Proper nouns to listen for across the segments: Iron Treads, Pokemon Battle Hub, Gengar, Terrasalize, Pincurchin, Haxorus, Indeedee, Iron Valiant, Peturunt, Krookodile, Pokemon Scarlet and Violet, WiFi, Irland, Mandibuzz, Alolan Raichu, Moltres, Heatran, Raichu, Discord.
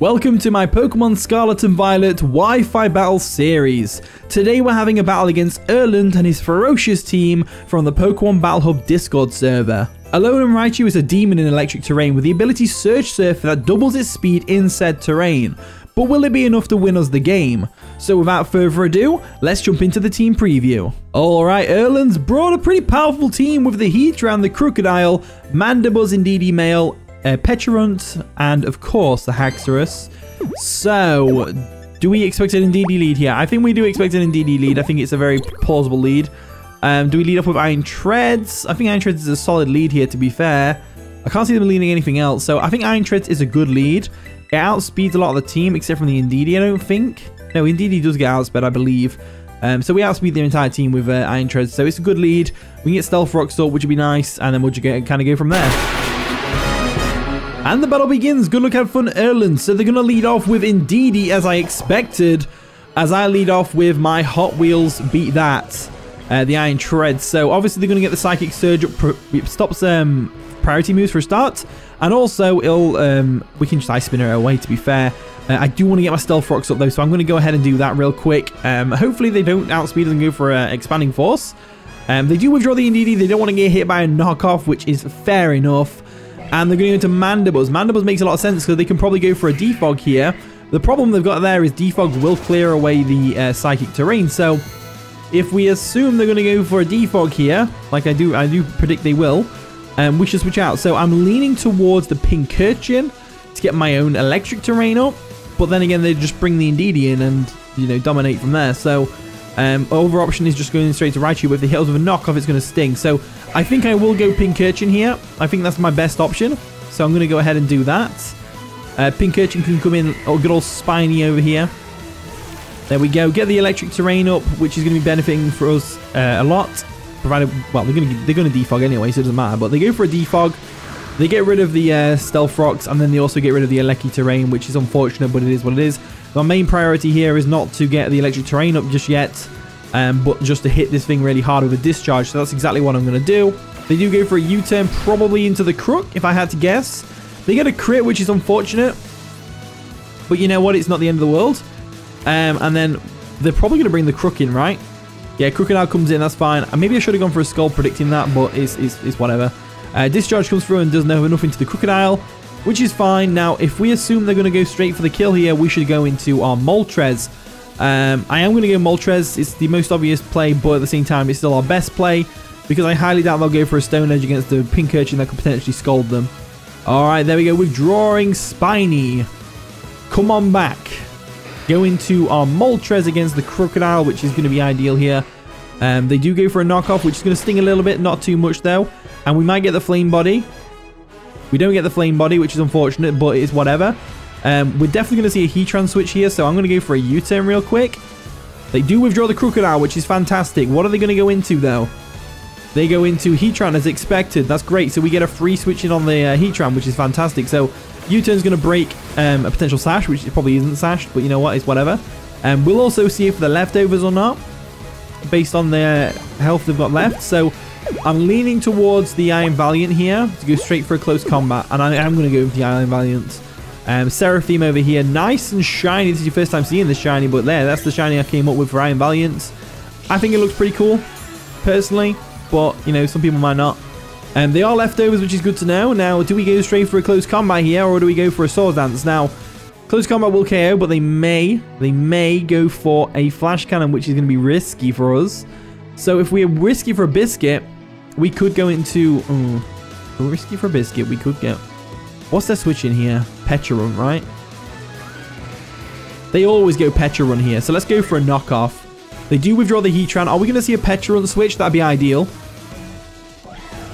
Welcome to my Pokemon Scarlet and Violet Wi-Fi Battle series. Today we're having a battle against Irland and his ferocious team from the Pokemon Battle Hub Discord server. Alolan Raichu is a demon in electric terrain with the ability Surge Surf that doubles its speed in said terrain. But will it be enough to win us the game? So without further ado, let's jump into the team preview. Alright, Irland's brought a pretty powerful team with the Heatran, the Krookodile, Mandibuzz, Indeedee Male, Peturunt, and of course the Haxorus. So, do we expect an Indeedee lead here? I think we do expect an Indeedee lead. I think it's a very plausible lead. Do we lead off with Iron Treads? I think Iron Treads is a solid lead here, to be fair. I can't see them leading anything else, so I think Iron Treads is a good lead. It outspeeds a lot of the team, except from the Indeedee, I don't think. No, Indeedee does get outsped, I believe. So we outspeed the entire team with Iron Treads, so it's a good lead. We can get Stealth Rocks up, which would be nice, and then we'll just kind of go from there. And the battle begins. Good luck, have fun, Irland. So they're going to lead off with Indeedee, as I expected, as I lead off with my Hot Wheels Beat That, the Iron Treads. So obviously they're going to get the Psychic Surge up, stops priority moves for a start, and also it'll we can just Ice Spinner it away, to be fair. I do want to get my Stealth Rocks up though, so I'm going to go ahead and do that real quick. Hopefully they don't outspeed us and go for Expanding Force. They do withdraw the Indeedee. They don't want to get hit by a knockoff, which is fair enough. And they're going to go into Mandibuzz. Mandibuzz makes a lot of sense because they can probably go for a Defog here. The problem they've got there is Defog will clear away the Psychic terrain. So if we assume they're going to go for a Defog here, like I do predict they will, we should switch out. So I'm leaning towards the Pincurchin to get my own electric terrain up. But then again, they just bring the Indeedee in and, you know, dominate from there. So other option is just going straight to Raichu, but if they hit us with a knockoff, it's going to sting. So I think I will go Pincurchin here. I think that's my best option. So I'm going to go ahead and do that. Pincurchin can come in. Oh, good old Spiny over here. There we go. Get the electric terrain up, which is going to be benefiting for us a lot. Provided, well, they're going to defog anyway, so it doesn't matter. But they go for a defog. They get rid of the Stealth Rocks, and then they also get rid of the Electric terrain, which is unfortunate, but it is what it is. My main priority here is not to get the electric terrain up just yet, but just to hit this thing really hard with a discharge. So that's exactly what I'm going to do. They do go for a U-turn, probably into the Crook, if I had to guess. They get a crit, which is unfortunate. But you know what? It's not the end of the world. And then they're probably going to bring the Crook in, right? Yeah, Krookodile comes in. That's fine. Maybe I should have gone for a Skull predicting that, but it's whatever. Discharge comes through and doesn't have enough into the Krookodile, which is fine. Now, if we assume they're going to go straight for the kill here, we should go into our Moltres. I am going to go Moltres. It's the most obvious play, but at the same time, it's still our best play, because I highly doubt they'll go for a Stone Edge against the Pincurchin that could potentially scold them. All right, there we go. Withdrawing Spiny. Come on back. Go into our Moltres against the Krookodile, which is going to be ideal here. They do go for a knockoff, which is going to sting a little bit. Not too much, though. And we might get the Flame Body. We don't get the Flame Body, which is unfortunate, but it's whatever. We're definitely going to see a Heatran switch here, so I'm going to go for a U-turn real quick. They do withdraw the Krookodile, which is fantastic. What are they going to go into, though? They go into Heatran as expected. That's great. So we get a free switch in on the Heatran, which is fantastic. So U-turn's going to break a potential Sash, which it probably isn't Sashed, but you know what? It's whatever. We'll also see if the leftovers or not, based on their health they've got left. So I'm leaning towards the Iron Valiant here to go straight for a close combat, and I am going to go with the Iron Valiant. Seraphim over here, nice and shiny. This is your first time seeing this shiny, but there, that's the shiny I came up with for Iron Valiant. I think it looks pretty cool, personally, but, you know, some people might not. They are leftovers, which is good to know. Now, do we go straight for a close combat here, or do we go for a Sword Dance? Now, close combat will KO, but they may go for a Flash Cannon, which is going to be risky for us. So if we're risky for a biscuit, we could go into... risky for a biscuit, we could get... What's their switch in here? Peturunt, right? They always go Peturunt here, so let's go for a knockoff. They do withdraw the Heatran. Are we going to see a Peturunt switch? That'd be ideal.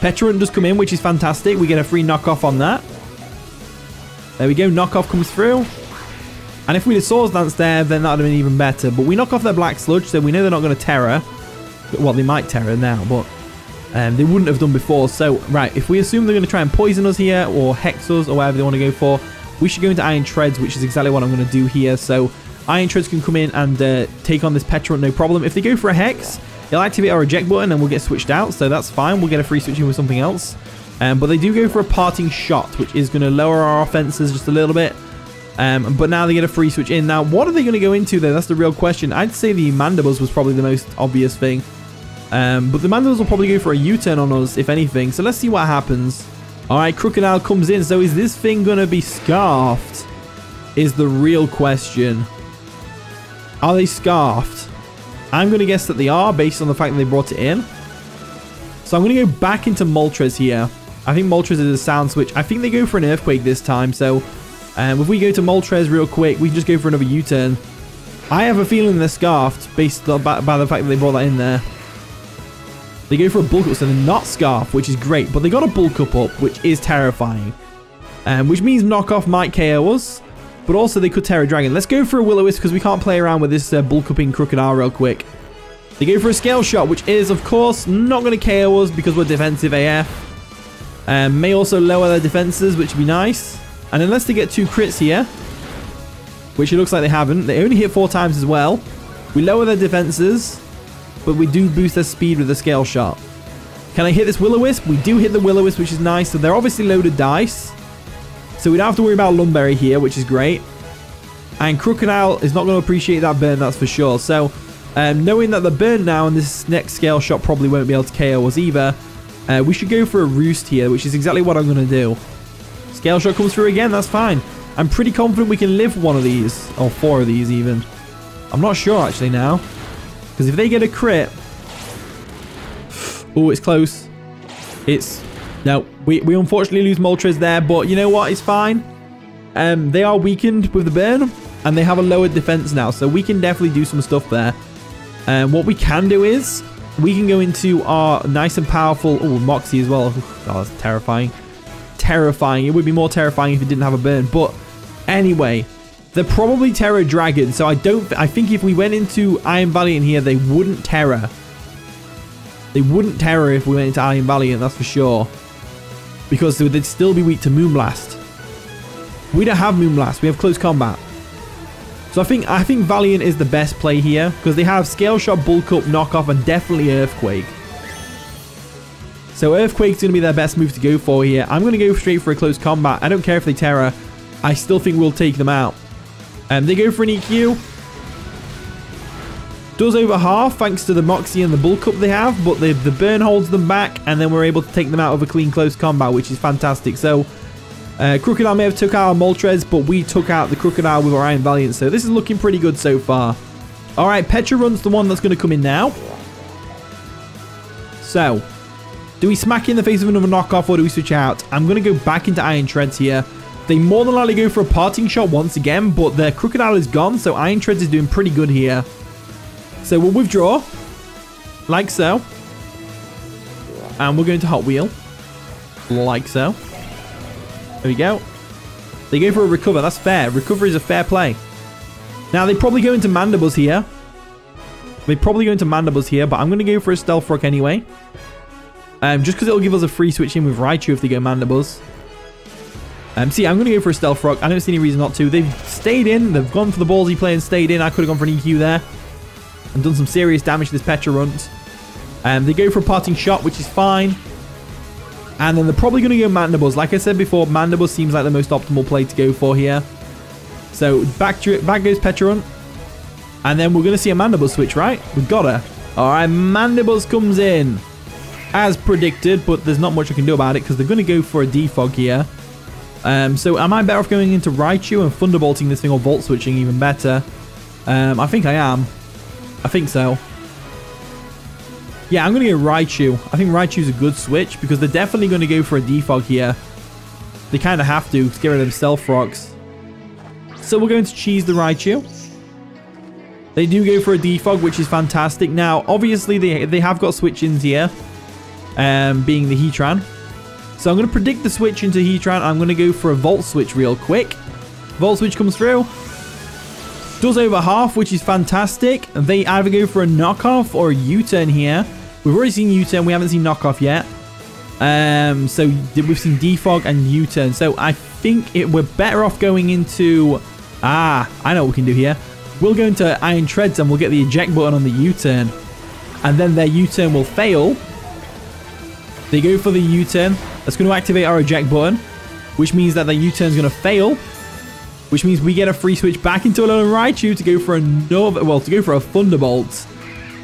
Peturunt does come in, which is fantastic. We get a free knockoff on that. There we go, knockoff comes through. And if we did Swords Dance there, then that would have been even better. But we knock off their Black Sludge, so we know they're not going to Tera. Well, they might Tera now, but they wouldn't have done before. So, right, if we assume they're going to try and poison us here or hex us or whatever they want to go for, we should go into Iron Treads, which is exactly what I'm going to do here. So, Iron Treads can come in and take on this Peturunt, no problem. If they go for a hex, they'll activate our eject button and we'll get switched out. So, that's fine. We'll get a free switch in with something else. But they do go for a parting shot, which is going to lower our offenses just a little bit. But now they get a free switch in. Now, what are they going to go into there? That's the real question. I'd say the Mandibuzz was probably the most obvious thing. But the Mandibuzz will probably go for a U-turn on us, if anything. So let's see what happens. All right, Krookodile comes in. So is this thing going to be scarfed? Is the real question. Are they scarfed? I'm going to guess that they are, based on the fact that they brought it in. So I'm going to go back into Moltres here. I think Moltres is a sound switch. I think they go for an Earthquake this time. So if we go to Moltres real quick, we just go for another U-turn. I have a feeling they're scarfed based on, by the fact that they brought that in there. They go for a bulk up, so they're not scarfed, which is great. But they got a bulk up, which is terrifying. Which means knockoff might KO us. But also they could Tera Dragon. Let's go for a Will-O-Wisp because we can't play around with this bulk up in Krookodile real quick. They go for a Scale Shot, which is, of course, not going to KO us because we're defensive AF. May also lower their defenses, which would be nice. And unless they get two crits here, which it looks like they haven't. They only hit 4 times as well. We lower their defenses, but we do boost their speed with the Scale Shot. Can I hit this Will-O-Wisp? We do hit the Will-O-Wisp, which is nice. So they're obviously loaded dice. So we don't have to worry about Lumberry here, which is great. And Krookodile is not going to appreciate that burn, that's for sure. So knowing that the burn now and this next Scale Shot probably won't be able to KO us either, we should go for a Roost here, which is exactly what I'm going to do. Scale Shot comes through again, that's fine. I'm pretty confident we can live one of these, or 4 of these even. I'm not sure actually now, because if they get a crit... Oh, it's close. It's... No, we unfortunately lose Moltres there, but you know what? It's fine. They are weakened with the burn, and they have a lowered defense now, so we can definitely do some stuff there. What we can do is... we can go into our nice and powerful... Oh, Moxie as well. Oh, that's terrifying. Terrifying. It would be more terrifying if it didn't have a burn. But anyway, they're probably Tera Dragon. So I think if we went into Iron Valiant here, they wouldn't Tera. They wouldn't Tera if we went into Iron Valiant, that's for sure. Because they'd still be weak to Moonblast. We don't have Moonblast. We have Close Combat. So I think Valiant is the best play here because they have Scale Shot, Bulk Up, Knockoff, and definitely Earthquake. So Earthquake's going to be their best move to go for here. I'm going to go straight for a Close Combat. I don't care if they Tera. I still think we'll take them out. They go for an EQ. Does over half thanks to the Moxie and the Bulk Up they have, but the burn holds them back, and then we're able to take them out of a clean Close Combat, which is fantastic. So... Krookodile may have took out our Moltres, but we took out the Krookodile with our Iron Valiant, so this is looking pretty good so far. Alright, Peturunt's the one that's going to come in now. So, do we smack in the face of another knockoff, or do we switch out? I'm going to go back into Iron Treads here. They more than likely go for a Parting Shot once again, but their Krookodile is gone, so Iron Treads is doing pretty good here. So we'll withdraw, like so. And we're going to Hot Wheel, like so. There we go. They go for a Recover. That's fair. Recover is a fair play. Now, they probably go into Mandibuzz here. But I'm going to go for a Stealth Rock anyway. Just because it'll give us a free switch in with Raichu if they go Mandibuzz. I'm going to go for a Stealth Rock. I don't see any reason not to. They've stayed in. They've gone for the ballsy play and stayed in. I could have gone for an EQ there. And done some serious damage to this Peturunt. They go for a Parting Shot, which is fine. And then they're probably going to go Mandibuzz. Like I said before, Mandibuzz seems like the most optimal play to go for here. So back goes Peturunt. And then we're going to see a Mandibuzz switch, right? We've got her. All right, Mandibuzz comes in. As predicted, but there's not much I can do about it because they're going to go for a Defog here. So am I better off going into Raichu and Thunderbolting this thing or Volt Switching even better? I think I am. I think so. Yeah, I'm going to go Raichu. I think Raichu's a good switch because they're definitely going to go for a Defog here. They kind of have to get rid of Stealth Rocks. So we're going to cheese the Raichu. They do go for a Defog, which is fantastic. Now, obviously, they have got switch-ins here, being the Heatran. So I'm going to predict the switch into Heatran. I'm going to go for a Volt Switch real quick. Volt Switch comes through. Does over half, which is fantastic. They either go for a knockoff or a U-turn here. We've already seen U-turn. We haven't seen knockoff yet. So we've seen Defog and U-turn. So I think we're better off going into... I know what we can do here. We'll go into Iron Treads and we'll get the eject button on the U-turn. And then their U-turn will fail. They go for the U-turn. That's going to activate our eject button, which means that their U-turn is going to fail. which means we get a free switch back into Alolan Raichu to go for another, well, to go for a Thunderbolt.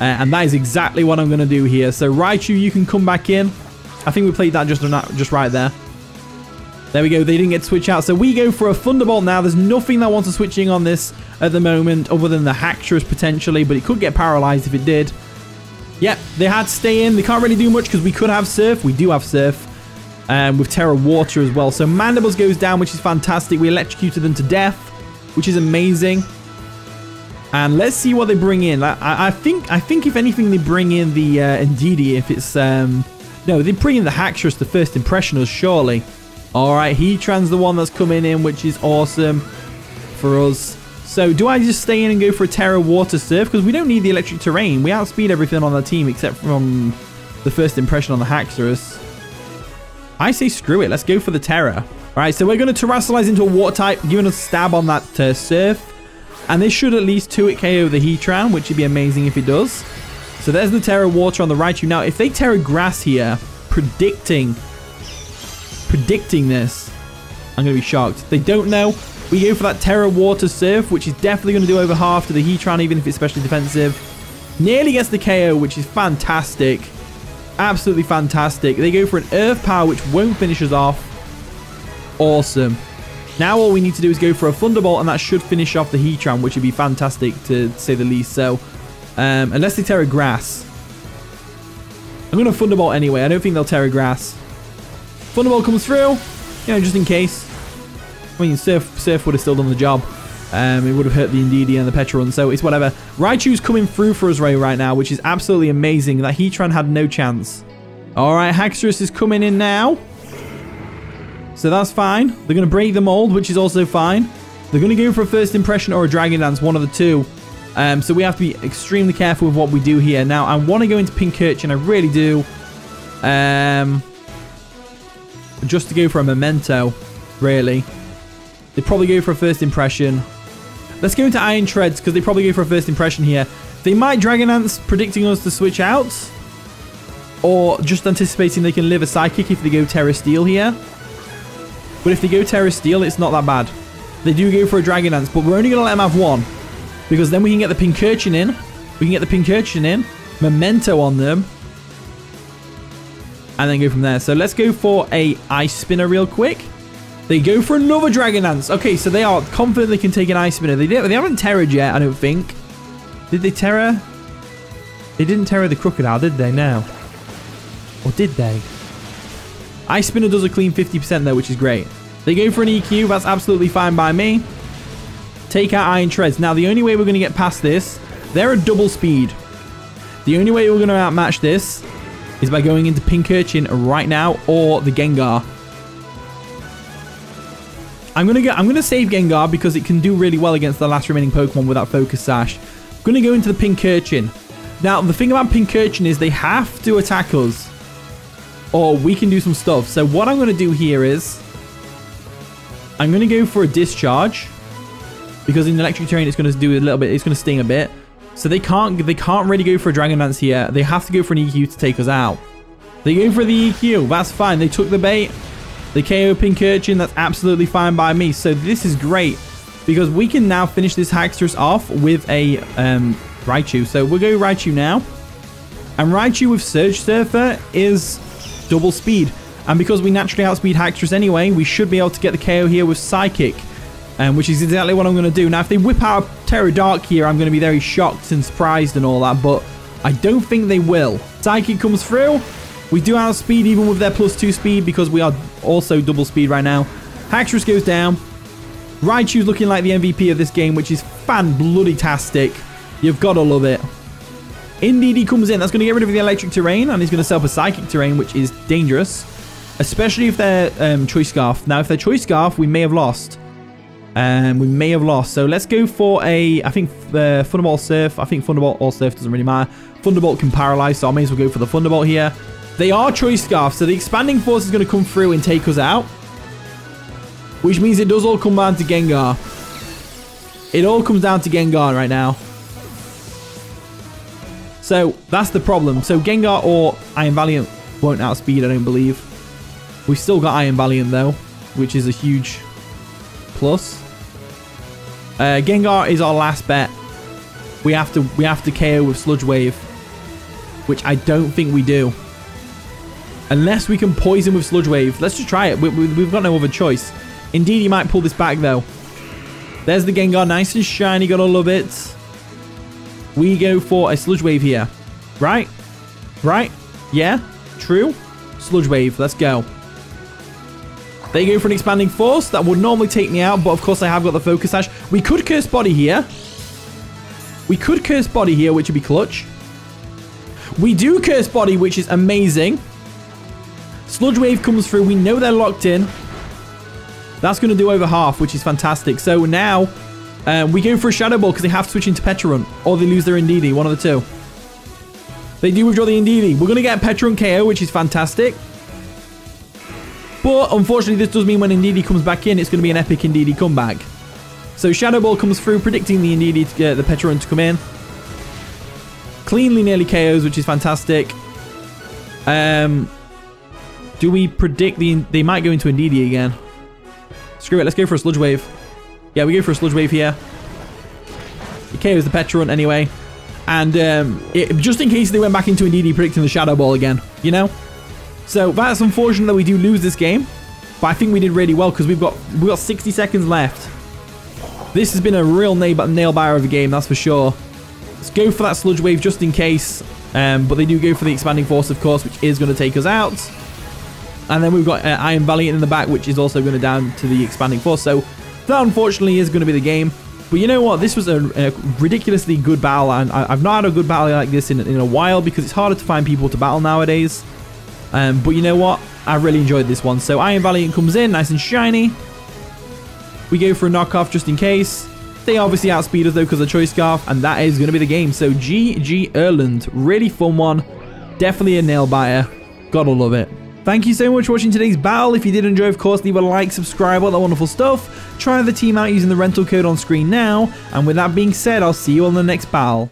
And that is exactly what I'm going to do here. So Raichu, you can come back in. I think we played that just right there. There we go. They didn't get switched out. So we go for a Thunderbolt now. There's nothing that wants a switching on this at the moment other than the Haxorus potentially, but it could get paralyzed if it did. Yep, they had to stay in. They can't really do much because we could have Surf. We do have Surf with Tera Water as well. So Mandibuzz goes down, which is fantastic. We electrocuted them to death, which is amazing. And let's see what they bring in. I think if anything, they bring in the Indeedee. If it's... no, they bring in the Haxorus, the first impressioners, surely. All right, Heatran's the one that's coming in, which is awesome for us. So do I just stay in and go for a Tera Water Surf? Because we don't need the electric terrain. We outspeed everything on our team except from the first impression on the Haxorus. I say screw it. Let's go for the Tera. All right, so we're going to Terrasalize into a Water type, giving a stab on that Surf. And this should at least 2-hit KO the Heatran, which would be amazing if it does. So there's the Tera Water on the Raichu. Now, if they Tera Grass here, predicting this, I'm going to be shocked. They don't know. We go for that Tera Water Surf, which is definitely going to do over half to the Heatran, even if it's specially defensive. Nearly gets the KO, which is fantastic. Absolutely fantastic. They go for an Earth Power, which won't finish us off. Awesome. Now all we need to do is go for a Thunderbolt, and that should finish off the Heatran, which would be fantastic to say the least. So, unless they Tera Grass. I'm going to Thunderbolt anyway. I don't think they'll Tera Grass. Thunderbolt comes through, you know, just in case. I mean, Surf would have still done the job. It would have hurt the Indeedee and the Peturunt, so it's whatever. Raichu's coming through for us right now, which is absolutely amazing. That Heatran had no chance. All right, Haxorus is coming in now. So that's fine. They're going to break the mold, which is also fine. They're going to go for a first impression or a Dragon Dance, one of the two. So we have to be extremely careful with what we do here. Now, I want to go into Pincurchin, I really do. Just to go for a Memento, really. They probably go for a first impression. Let's go into Iron Treads, because they probably go for a first impression here. They might Dragon Dance, predicting us to switch out. Or just anticipating they can live a Psychic if they go Tera Steel here. But if they go Tera Steel, it's not that bad. They do go for a Dragon Dance, but we're only going to let them have one. Because then we can get the Pincurchin in. We can get the Pincurchin in. Memento on them. And then go from there. So let's go for a Ice Spinner real quick. They go for another Dragon Dance. Okay, so they are confident they can take an Ice Spinner. They haven't Terra'd yet, I don't think. Did they Tera? They didn't Tera the Krookodile, did they? No. Or did they? Ice Spinner does a clean 50% there, which is great. They go for an EQ. That's absolutely fine by me. Take out Iron Treads. Now, the only way we're going to get past this, they're a double speed. The only way we're going to outmatch this is by going into Pincurchin right now or the Gengar. I'm gonna save Gengar because it can do really well against the last remaining Pokemon without Focus Sash. I'm gonna go into the Pincurchin. Now, the thing about Pincurchin is they have to attack us or we can do some stuff. So what I'm gonna do here is I'm gonna go for a Discharge because in electric terrain it's gonna do a little bit, it's gonna sting a bit. So they can't really go for a Dragon Dance here. They have to go for an EQ to take us out. They go for the EQ. That's fine. They took the bait. They KO Pincurchin. That's absolutely fine by me. So this is great because we can now finish this Haxorus off with a Raichu. So we'll go Raichu now. And Raichu with Surge Surfer is double speed. And because we naturally outspeed Haxorus anyway, we should be able to get the KO here with Psychic. Which is exactly what I'm going to do. Now, if they whip out Tera Dark here, I'm going to be very shocked and surprised and all that, but I don't think they will. Psychic comes through. We do outspeed even with their +2 speed because we are also double speed right now. Haxorus goes down. Raichu's looking like the MVP of this game, which is fan-bloody-tastic. You've got to love it. Indeedee comes in. That's going to get rid of the electric terrain, and he's going to set up a psychic terrain, which is dangerous, especially if they're Choice Scarf. Now, if they're Choice Scarf, we may have lost. We may have lost. So let's go for a, I think, Thunderbolt Surf. I think Thunderbolt or Surf doesn't really matter. Thunderbolt can paralyze, so I may as well go for the Thunderbolt here. They are Choice Scarf, so the Expanding Force is going to come through and take us out. Which means it does all come down to Gengar. It all comes down to Gengar right now. So that's the problem. So Gengar or Iron Valiant won't outspeed, I don't believe. We've still got Iron Valiant though, which is a huge plus. Gengar is our last bet. We have to KO with Sludge Wave, which I don't think we do. Unless we can poison with Sludge Wave. Let's just try it. We've got no other choice. Indeed, he might pull this back, though. There's the Gengar. Nice and shiny. Gotta love it. We go for a Sludge Wave here. Right? Right? Yeah? True? Sludge Wave. Let's go. They go for an Expanding Force. That would normally take me out, but of course I have got the Focus Sash. We could Curse Body here. We could Curse Body here, which would be clutch. We do Curse Body, which is amazing. Sludge Wave comes through. We know they're locked in. That's going to do over half, which is fantastic. So now we go for a Shadow Ball because they have to switch into Peturunt, or they lose their Indeedee, one of the two. They do withdraw the Indeedee. We're going to get Peturunt KO, which is fantastic. But unfortunately, this does mean when Indeedee comes back in, it's going to be an epic Indeedee comeback. So Shadow Ball comes through, predicting the Indeedee to get the Peturunt to come in. Cleanly nearly KOs, which is fantastic. Do we predict they might go into Indeedee again? Screw it, let's go for a Sludge Wave. Yeah, we go for a Sludge Wave here. It KOs the Peturunt anyway. And just in case they went back into Indeedee, predicting the Shadow Ball again, you know? So that's unfortunate that we do lose this game, but I think we did really well because we've got 60 seconds left. This has been a real nail-biter of a game, that's for sure. Let's go for that Sludge Wave just in case, but they do go for the Expanding Force, of course, which is going to take us out. And then we've got Iron Valiant in the back, which is also going to down to the Expanding Force. So that unfortunately is going to be the game. But you know what? This was a ridiculously good battle, and I've not had a good battle like this in a while because it's harder to find people to battle nowadays. But you know what? I really enjoyed this one. So Iron Valiant comes in, nice and shiny. We go for a knockoff just in case. They obviously outspeed us though because of Choice Scarf, and that is going to be the game. So GG Irland, really fun one. Definitely a nail biter. Gotta love it. Thank you so much for watching today's battle. If you did enjoy, of course, leave a like, subscribe, all that wonderful stuff. Try the team out using the rental code on screen now. And with that being said, I'll see you on the next battle.